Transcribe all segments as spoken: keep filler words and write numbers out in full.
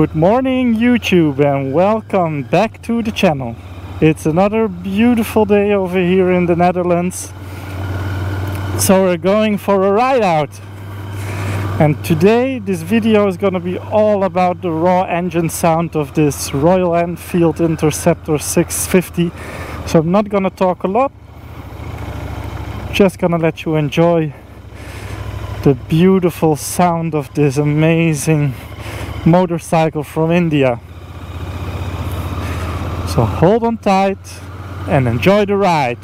Good morning YouTube and welcome back to the channel. It's another beautiful day over here in the Netherlands. So we're going for a ride out. And today this video is gonna be all about the raw engine sound of this Royal Enfield Interceptor six fifty. So I'm not gonna talk a lot. Just gonna let you enjoy the beautiful sound of this amazing motorcycle from India. So hold on tight and enjoy the ride.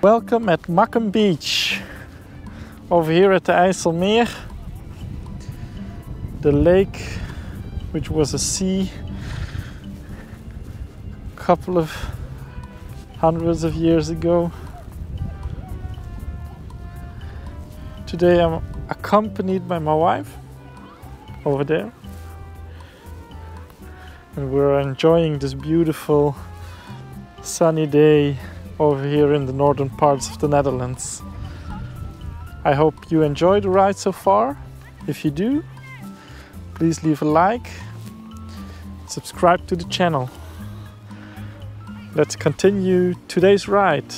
Welcome at Makkem Beach, over here at the IJsselmeer. The lake, which was a sea a couple of hundreds of years ago. Today I'm accompanied by my wife, over there. And we're enjoying this beautiful sunny day over here in the northern parts of the Netherlands. I hope you enjoyed the ride so far. If you do, please leave a like. It's subscribe to the channel. Let's continue today's ride.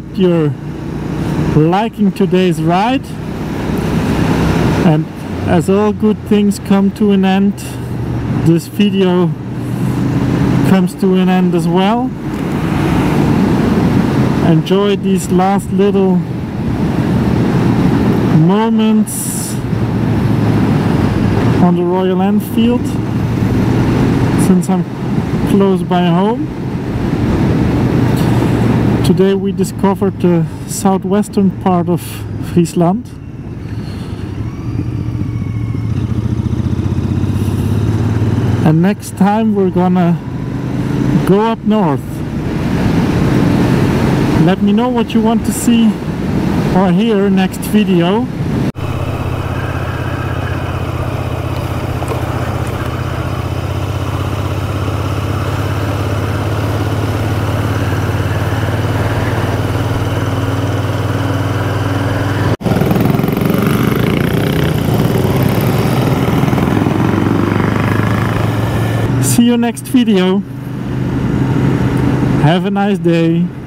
hope you're liking today's ride, and as all good things come to an end, this video comes to an end as well. Enjoy these last little moments on the Royal Enfield, since I'm close by home. Today we discovered the southwestern part of Friesland. And next time we're gonna go up north. Let me know what you want to see or hear next video. See you next video. Have a nice day.